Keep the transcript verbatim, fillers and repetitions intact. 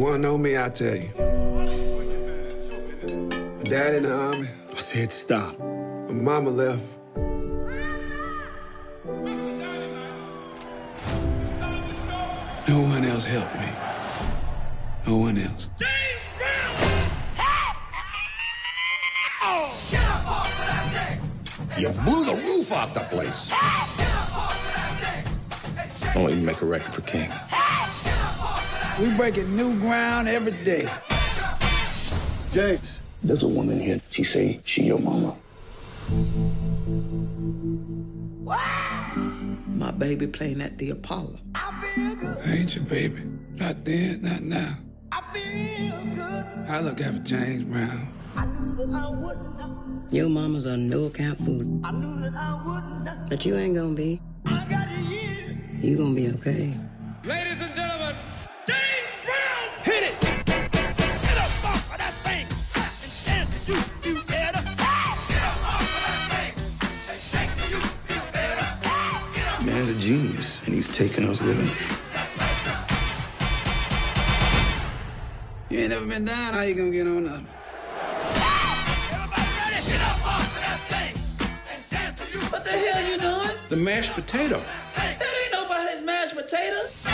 You wanna know me, I'll tell you. My dad in the army, I said stop. My mama left. No one else helped me. No one else. James Brown! Get up off of that thing! You blew the roof off the place. Get up off of that thing! Only you make a record for King. We're breaking new ground every day. James, there's a woman here. She say she your mama. My baby playing at the Apollo. I, feel good. I ain't your baby. Not then, not now. I feel good. I look after James Brown. I knew that I wouldn't. Your mama's on no account food. I knew that I wouldn't. But you ain't gonna be. I got a year. You gonna be okay. Ladies and gentlemen, James Brown! Hit it! Get up off of that thing! I can dance to you, you better. Get up off of that thing! They shake to you, you better. Man's a genius, and he's taking us with him. You ain't never been down, how you gonna get on up? Everybody ready? Get up off of that thing and dance to you. What the hell you doing? The mashed potato. That ain't nobody's mashed potato.